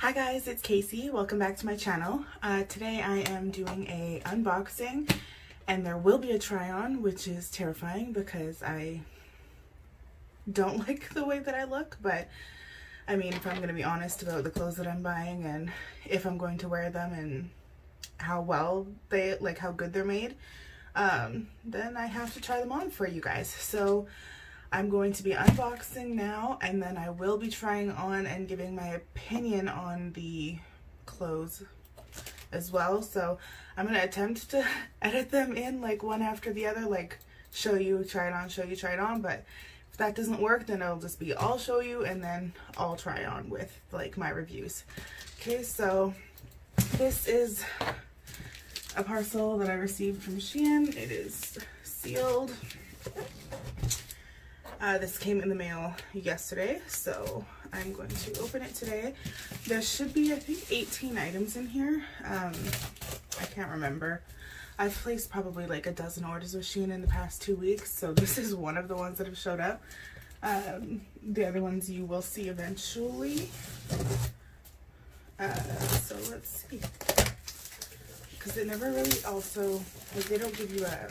Hi guys, it's Kaycee. Welcome back to my channel. Today I am doing a unboxing and there will be a try on, which is terrifying because I don't like the way that I look, but I mean, if I'm going to be honest about the clothes that I'm buying and if I'm going to wear them and how well they, like how good they're made, then I have to try them on for you guys. So I'm going to be unboxing now, and then I will be trying on and giving my opinion on the clothes as well. So I'm going to attempt to edit them in like one after the other, like show you, try it on, show you, try it on. But if that doesn't work, then it'll just be I'll show you and then I'll try on with like my reviews. Okay, so this is a parcel that I received from Shein. It is sealed. This came in the mail yesterday, so I'm going to open it today. There should be, I think, 18 items in here. I can't remember. I've placed probably like a dozen orders with Shein in the past 2 weeks, so this is one of the ones that have showed up. The other ones you will see eventually. So let's see. Because it never really also, like, they don't give you a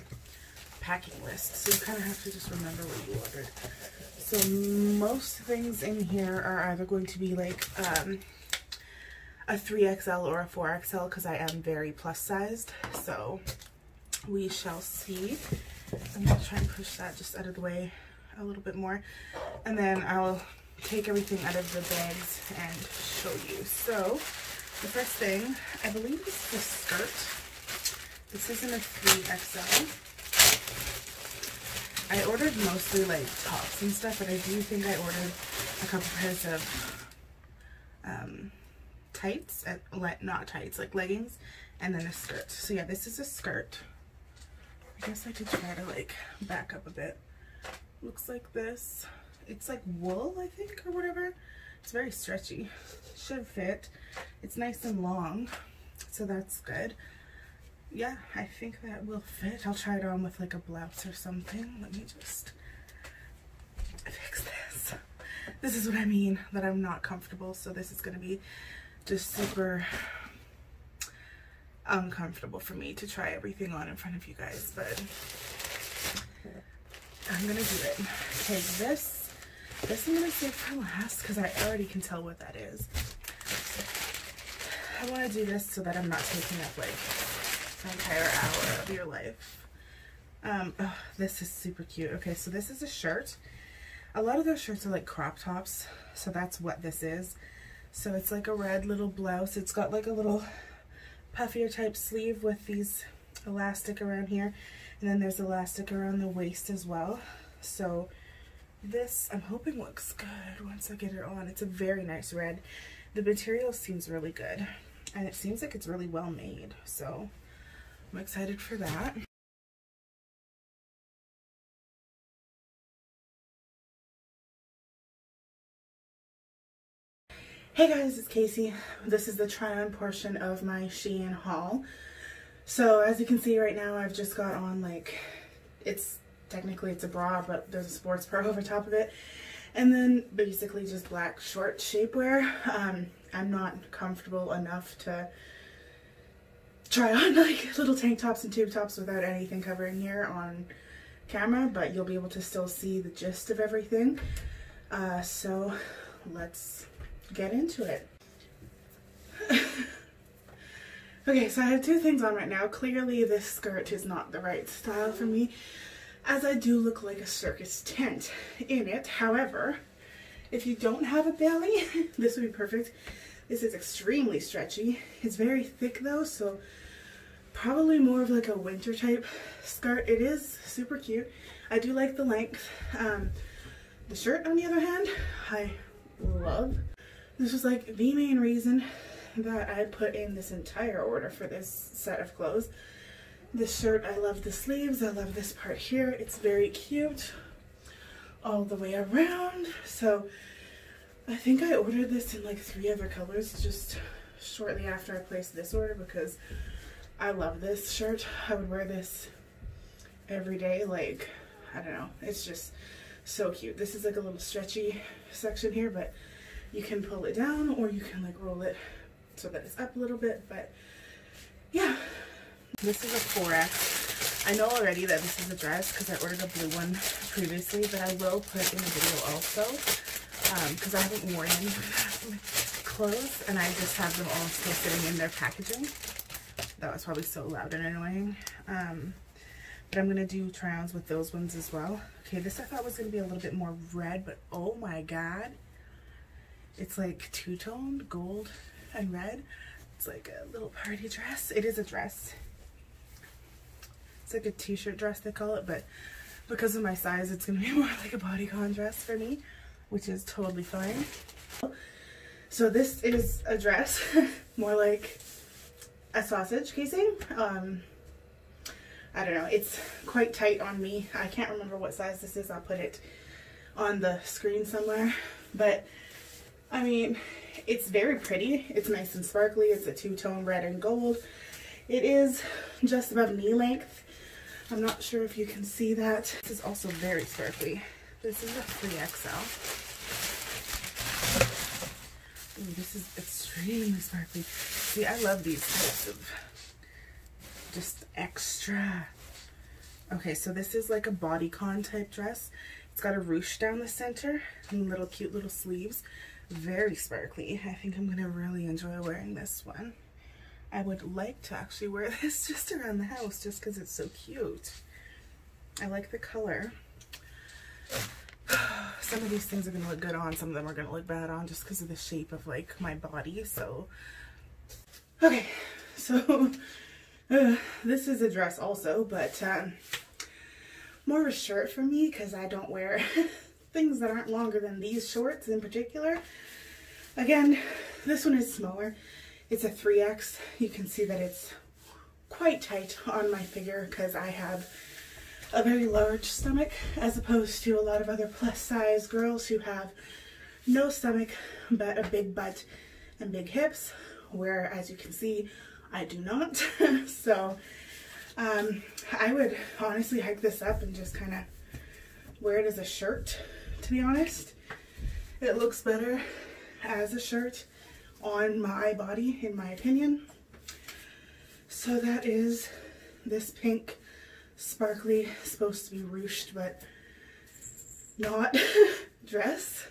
packing list, so you kind of have to just remember what you ordered. So most things in here are either going to be like a 3XL or a 4XL, because I am very plus sized, so we shall see. I'm going to try and push that just out of the way a little bit more, and then I'll take everything out of the bags and show you. So the first thing, I believe, is the skirt. This isn't a 3XL. I ordered mostly like tops and stuff, but I do think I ordered a couple pairs of tights, not tights, like leggings, and then a skirt. So yeah, this is a skirt. I guess I could try to like back up a bit. Looks like this. It's like wool, I think, or whatever. It's very stretchy. Should fit. It's nice and long, so that's good. Yeah, I think that will fit. I'll try it on with like a blouse or something. Let me just fix this. This is what I mean, that I'm not comfortable, so this is going to be just super uncomfortable for me to try everything on in front of you guys, but I'm going to do it. Okay, this I'm going to save for last because I already can tell what that is. I want to do this so that I'm not taking up like entire hour of your life. Oh, this is super cute. Okay, so this is a shirt. A lot of those shirts are like crop tops, so that's what this is. So it's like a red little blouse. It's got like a little puffier type sleeve with these elastic around here, and then there's elastic around the waist as well. So this I'm hoping looks good once I get it on. It's a very nice red. The material seems really good, and it seems like it's really well made, so I'm excited for that. Hey guys, it's Kaycee. This is the try on portion of my Shein haul. So as you can see right now, I've just got on like, it's technically it's a bra, but there's a sports bra over top of it. And then basically just black short shapewear. I'm not comfortable enough to try on like little tank tops and tube tops without anything covering here on camera, but you'll be able to still see the gist of everything. So let's get into it. Okay, so I have two things on right now. Clearly this skirt is not the right style for me, as I do look like a circus tent in it. However, if you don't have a belly, this would be perfect. This is extremely stretchy. It's very thick though, so probably more of like a winter type skirt. It is super cute. I do like the length. The shirt, on the other hand, I love. This was like the main reason that I put in this entire order for this set of clothes. This shirt, I love the sleeves. I love this part here. It's very cute all the way around. So I think I ordered this in like 3 other colors just shortly after I placed this order, because I love this shirt. I would wear this every day. Like, I don't know, it's just so cute. This is like a little stretchy section here, but you can pull it down or you can like roll it so that it's up a little bit, but yeah. This is a 4X. I know already that this is a dress because I ordered a blue one previously, but I will put in a video also because I haven't worn any of my clothes and I just have them all still sitting in their packaging. That was probably so loud and annoying. But I'm gonna do try-ons with those ones as well. Okay, this I thought was gonna be a little bit more red, but oh my god, it's like two-toned, gold and red. It's like a little party dress. It is a dress. It's like a t-shirt dress they call it, but because of my size, it's gonna be more like a bodycon dress for me, which is totally fine. So this is a dress, more like a sausage casing. I don't know, it's quite tight on me. I can't remember what size this is. I'll put it on the screen somewhere, but I mean, it's very pretty. It's nice and sparkly. It's a two-tone red and gold. It is just above knee length. I'm not sure if you can see that. This is also very sparkly. This is a 3XL. Ooh, this is extremely sparkly. See, I love these types of just extra. Okay, so this is like a bodycon type dress. It's got a ruche down the center and little cute little sleeves. Very sparkly. I think I'm gonna really enjoy wearing this one. I would like to actually wear this just around the house just because it's so cute. I like the color. Some of these things are gonna look good on, some of them are gonna look bad on just because of the shape of like my body. So okay, so this is a dress also, but more of a shirt for me because I don't wear things that aren't longer than these shorts in particular. Again, this one is smaller. It's a 3X. You can see that it's quite tight on my figure because I have a very large stomach as opposed to a lot of other plus size girls who have no stomach but a big butt and big hips, where as you can see I do not. So I would honestly hike this up and just kind of wear it as a shirt, to be honest. It looks better as a shirt on my body, in my opinion. So that is this pink sparkly, supposed to be ruched but not dress.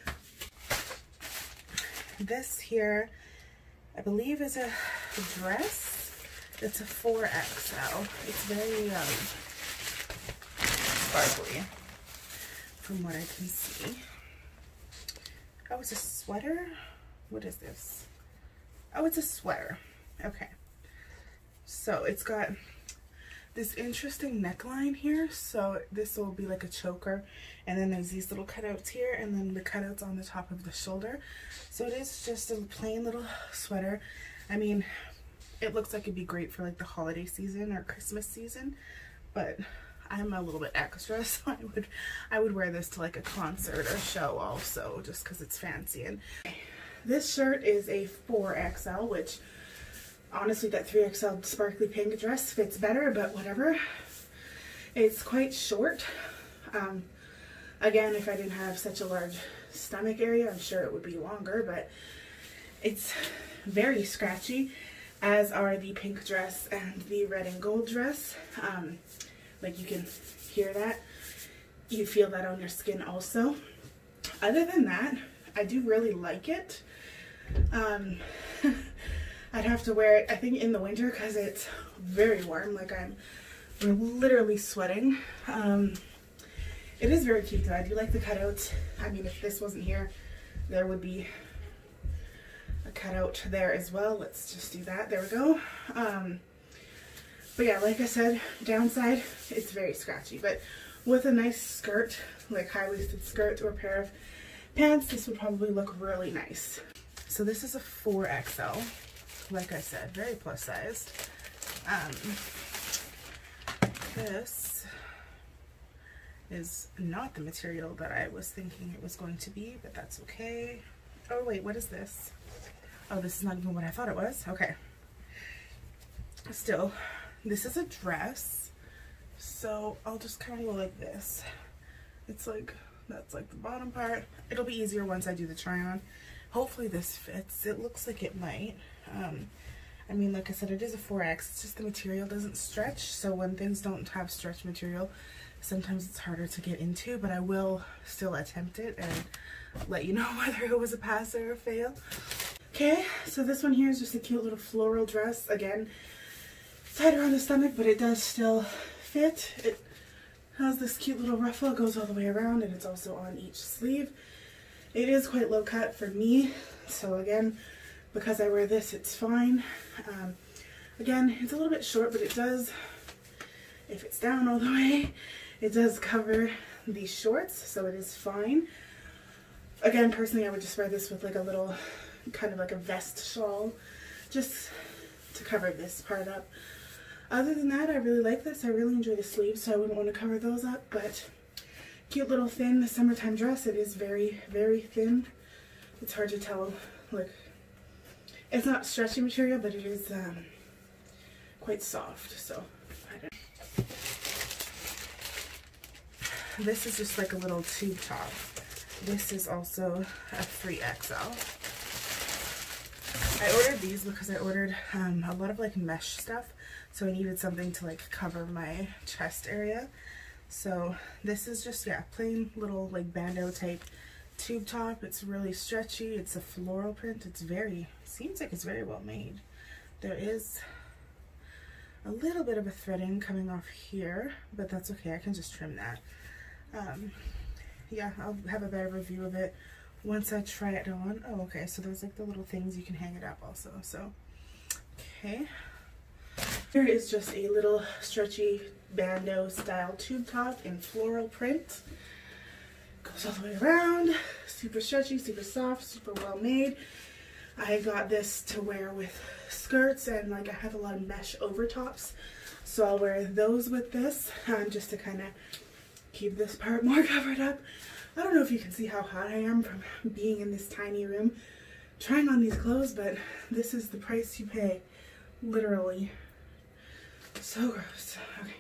This here I believe is a dress. It's a 4XL. It's very sparkly from what I can see. Oh, it's a sweater? What is this? Oh, it's a sweater. Okay. So it's got this interesting neckline here. So this will be like a choker. And then there's these little cutouts here and then the cutouts on the top of the shoulder. So it is just a plain little sweater. I mean, it looks like it'd be great for like the holiday season or Christmas season, but I'm a little bit extra, so I would wear this to like a concert or show also, just because it's fancy. And this shirt is a 4XL, which honestly that 3XL sparkly pink dress fits better, but whatever. It's quite short. Again, if I didn't have such a large stomach area, I'm sure it would be longer, but it's very scratchy, as are the pink dress and the red and gold dress. Like you can hear that, you feel that on your skin also. Other than that, I do really like it. I'd have to wear it I think in the winter because it's very warm, like I'm literally sweating. It is very cute though. I do like the cutouts. I mean, if this wasn't here there would be a cutout there as well. Let's just do that. There we go. But yeah, like I said, downside, it's very scratchy, but with a nice skirt, like high-waisted skirt or a pair of pants, this would probably look really nice. So this is a 4XL, like I said, very plus-sized. This is not the material that I was thinking it was going to be, but that's okay. Oh wait, what is this? Oh, this is not even what I thought it was. Okay. Still, this is a dress, so I'll just kind of go like this. It's like, that's like the bottom part. It'll be easier once I do the try on. Hopefully this fits. It looks like it might. I mean, like I said, it is a 4X. It's just the material doesn't stretch. So when things don't have stretch material, sometimes it's harder to get into, but I will still attempt it and let you know whether it was a pass or a fail. Okay, so this one here is just a cute little floral dress. Again, tighter on the stomach, but it does still fit. It has this cute little ruffle. It goes all the way around, and it's also on each sleeve. It is quite low cut for me, so again, because I wear this, it's fine. Again, it's a little bit short, but it does, if it's down all the way, it does cover the shorts, so it is fine. Again, personally, I would just wear this with like a little, kind of like a vest shawl, just to cover this part up. Other than that, I really like this. I really enjoy the sleeves, so I wouldn't want to cover those up, but cute little thin summertime dress. It is very, very thin. It's hard to tell, like, it's not stretchy material, but it is quite soft, so I don't know. This is just like a little tube top. This is also a 3XL. I ordered these because I ordered a lot of like mesh stuff, so I needed something to like cover my chest area. So this is just, yeah, plain little like bandeau type tube top. It's really stretchy. It's a floral print. It's very, seems like it's very well made. There is a little bit of a threading coming off here, but that's okay. I can just trim that. Yeah, I'll have a better review of it once I try it on. Oh, okay. So there's like the little things you can hang it up also. So, okay. Here is just a little stretchy bandeau style tube top in floral print. Goes all the way around, super stretchy, super soft, super well made. I got this to wear with skirts, and like I have a lot of mesh over tops, so I'll wear those with this just to kind of keep this part more covered up. I don't know if you can see how hot I am from being in this tiny room trying on these clothes, but this is the price you pay, literally. So gross. Okay,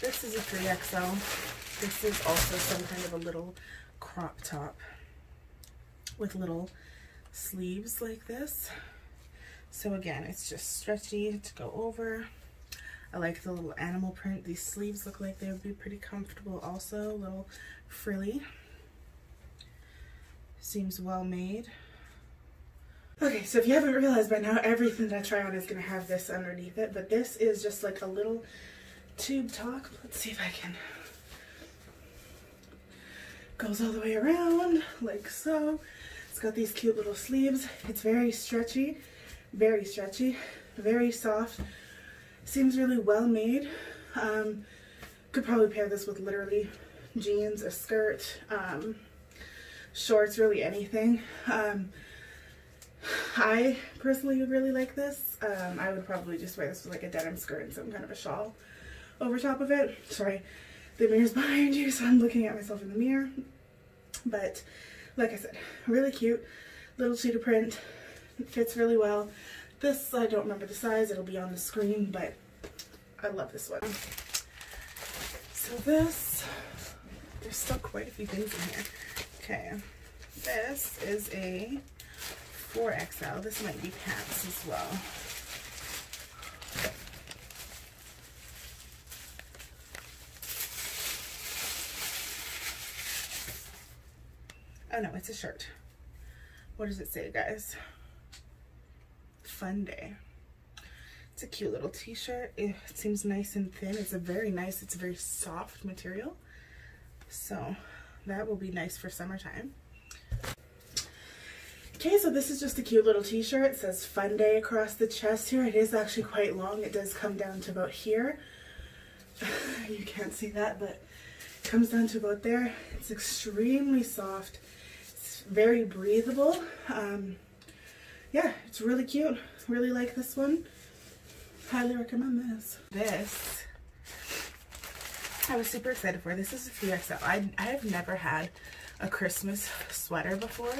this is a 3XL. This is also some kind of a little crop top with little sleeves like this. So again, it's just stretchy to go over. I like the little animal print. These sleeves look like they would be pretty comfortable also, a little frilly. Seems well made. Okay, so if you haven't realized by now, everything that I try on is gonna have this underneath it, but this is just like a little tube top. Let's see if I can. Goes all the way around like so. It's got these cute little sleeves. It's very stretchy, very stretchy, very soft. Seems really well made. Could probably pair this with literally jeans, a skirt, shorts, really anything. I personally would really like this. I would probably just wear this with like a denim skirt and some kind of a shawl over top of it. Sorry. The mirror's behind you, so I'm looking at myself in the mirror. But like I said, really cute little cheetah print. It fits really well. This, I don't remember the size, it'll be on the screen, but I love this one. So this, there's still quite a few things in here. Okay, this is a 4XL. This might be pants as well. Oh no, it's a shirt. What does it say, guys? Fun Day. It's a cute little t-shirt. It seems nice and thin. It's a very nice, it's a very soft material. So that will be nice for summertime. Okay, so this is just a cute little t-shirt. It says Fun Day across the chest here. It is actually quite long. It does come down to about here. You can't see that, but it comes down to about there. It's extremely soft. Very breathable. Yeah, it's really cute. Really like this one. Highly recommend this. This, I was super excited for. This is a 3XL. I have never had a Christmas sweater before,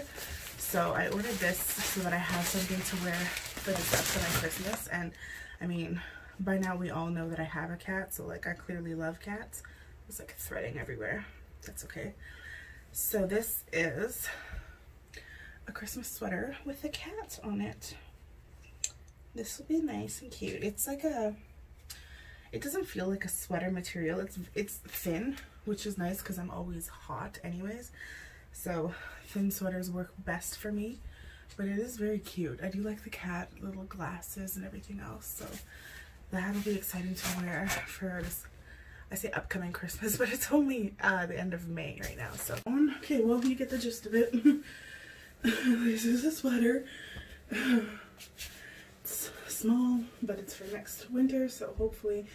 so I ordered this so that I have something to wear for the reception on Christmas. And I mean, by now we all know that I have a cat, so like I clearly love cats. There's like threading everywhere. That's okay. So this is a Christmas sweater with a cat on it. This will be nice and cute. It's like a, it doesn't feel like a sweater material. It's thin, which is nice because I'm always hot anyways. So thin sweaters work best for me, but it is very cute. I do like the cat, little glasses and everything else. So that'll be exciting to wear for this, I say upcoming Christmas, but it's only the end of May right now. So, okay, well, you get the gist of it. This is a sweater. It's small, but it's for next winter, so hopefully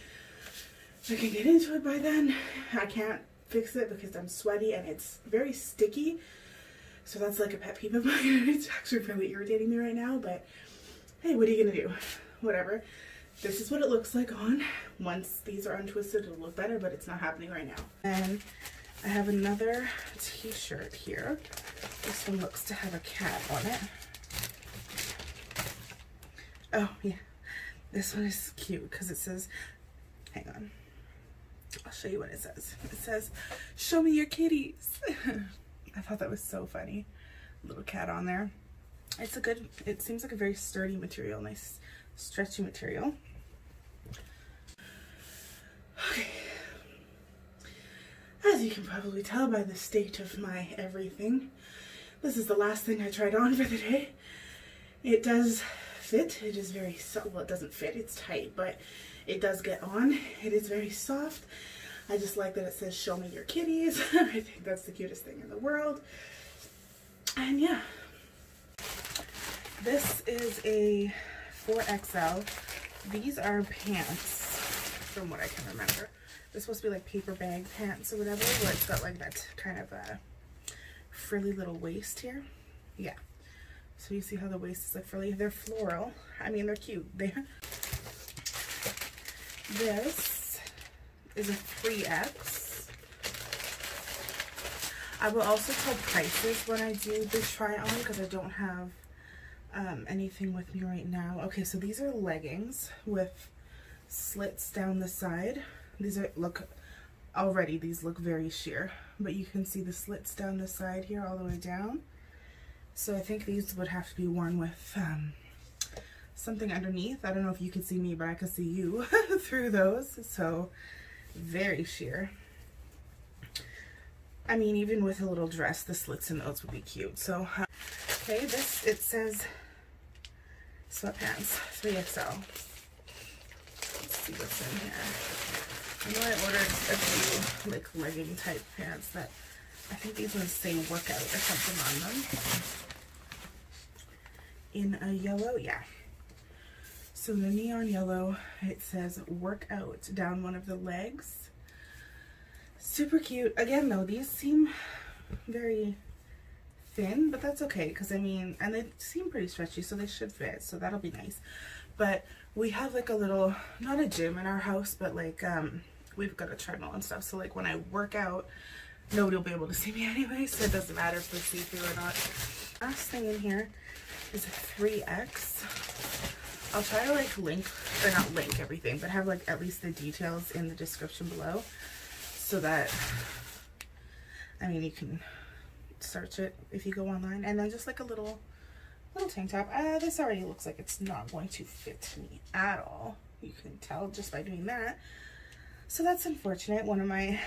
I can get into it by then. I can't fix it because I'm sweaty and it's very sticky, so that's like a pet peeve of mine. It's actually really irritating me right now, but hey, what are you gonna do? Whatever. This is what it looks like on. Once these are untwisted, it'll look better, but it's not happening right now. And I have another t-shirt here. This one looks to have a cat on it. Oh yeah, this one is cute because it says, hang on, I'll show you what it says. It says, show me your kitties. I thought that was so funny. Little cat on there. It's a good, it seems like a very sturdy material, nice stretchy material. Okay, as you can probably tell by the state of my everything, this is the last thing I tried on for the day. It does fit. It is very soft. Well, it doesn't fit, it's tight, but it does get on. It is very soft. I just like that it says show me your kitties. I think that's the cutest thing in the world. And yeah, this is a 4XL. These are pants, from what I can remember. They're supposed to be like paper bag pants or whatever, but it's got like that kind of a frilly little waist here. Yeah. So you see how the waist is like frilly. They're floral. I mean, they're cute. This is a 3X. I will also tell prices when I do the try on because I don't have anything with me right now. Okay, so these are leggings with slits down the side. These are, look, already these look very sheer, but you can see the slits down the side here all the way down. So I think these would have to be worn with something underneath. I don't know if you can see me, but I can see you through those. So very sheer. I mean, even with a little dress, the slits in those would be cute. So, okay, this, it says sweatpants, 3XL. Let's see what's in here. I know I ordered a few, like, legging type pants that I think these ones say workout or something on them. In a yellow, yeah. So the neon yellow, it says workout down one of the legs. Super cute. Again though, these seem very thin, but that's okay because I mean, and they seem pretty stretchy, so they should fit, so that'll be nice. But we have like a little, not a gym in our house, but like we've got a treadmill and stuff, so like when I work out, nobody will be able to see me anyway, so it doesn't matter if they see through or not. Last thing in here is a 3X. I'll try to like link, or not link everything, but have like at least the details in the description below so that, I mean, you can search it if you go online. And then just like a little tank top. This already looks like it's not going to fit me at all. You can tell just by doing that. So that's unfortunate. One of my,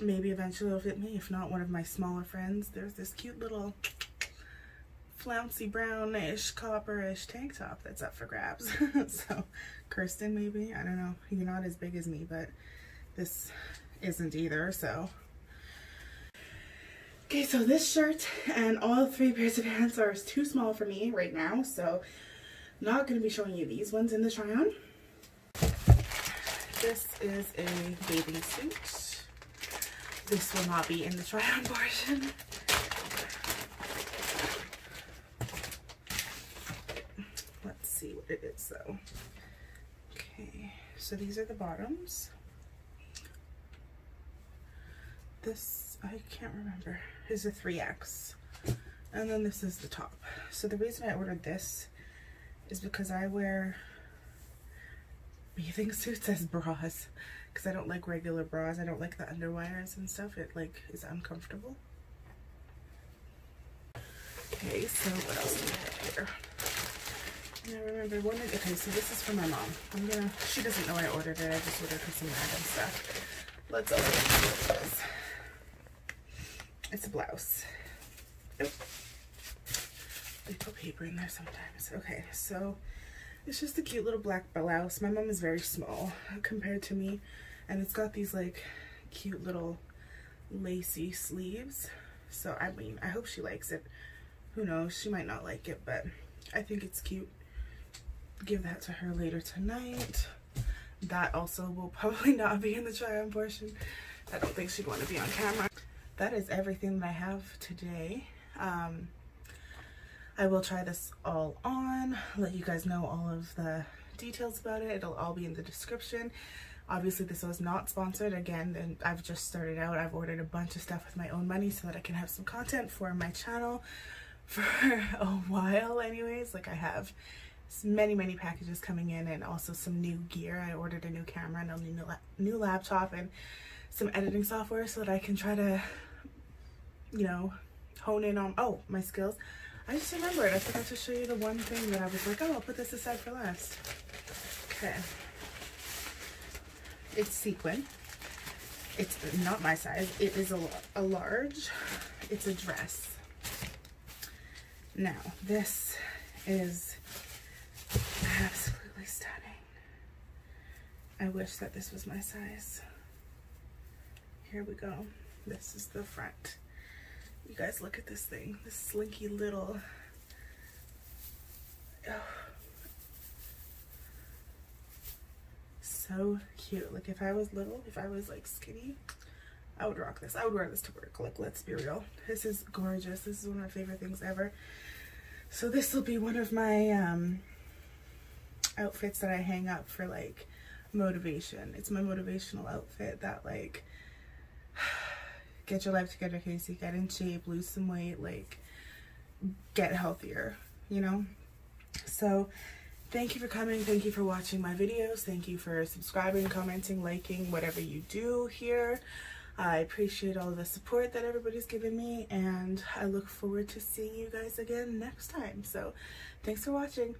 maybe eventually it'll fit me, if not one of my smaller friends. There's this cute little flouncy brownish copperish tank top that's up for grabs. So Kirsten, maybe, I don't know, you're not as big as me, but this isn't either. So okay, so this shirt and all three pairs of pants are too small for me right now, so not going to be showing you these ones in the try on. This is a bathing suit. This will not be in the try-on portion. Let's see what it is though. Okay, so these are the bottoms. This, I can't remember, is a 3X. And then this is the top. So the reason I ordered this is because I wear bathing suits as bras, because I don't like regular bras. I don't like the underwires and stuff. It like is uncomfortable. Okay, so what else do we have here? And I remember one of, okay, so this is for my mom. I'm gonna, she doesn't know I ordered it, I just ordered her some random stuff. Let's open what it is. It's a blouse. Nope. They put paper in there sometimes. Okay, so it's just a cute little black blouse. My mom is very small compared to me, and it's got these like cute little lacy sleeves. So I mean, I hope she likes it. Who knows, she might not like it, but I think it's cute. Give that to her later tonight. That also will probably not be in the try-on portion. I don't think she'd want to be on camera. That is everything that I have today. I will try this all on, let you guys know all of the details about it. It'll all be in the description. Obviously this was not sponsored again, and I've just started out. I've ordered a bunch of stuff with my own money so that I can have some content for my channel for a while anyways. Like I have many packages coming in, and also some new gear. I ordered a new camera and a new laptop and some editing software so that I can try to, you know, hone in on, oh, my skills. I just remembered, I forgot to show you the one thing that I was like, oh, I'll put this aside for last. Okay. It's sequin. It's not my size. It is a large. It's a dress. Now, this is absolutely stunning. I wish that this was my size. Here we go. This is the front. You guys look at this thing. This slinky little. Oh. So cute. Like if I was little, if I was like skinny, I would rock this. I would wear this to work. Like let's be real. This is gorgeous. This is one of my favorite things ever. So this will be one of my outfits that I hang up for like motivation. It's my motivational outfit that like, get your life together, Kaycee, get in shape, lose some weight, like get healthier, you know? So thank you for coming. Thank you for watching my videos. Thank you for subscribing, commenting, liking, whatever you do here. I appreciate all the support that everybody's given me, and I look forward to seeing you guys again next time. So thanks for watching.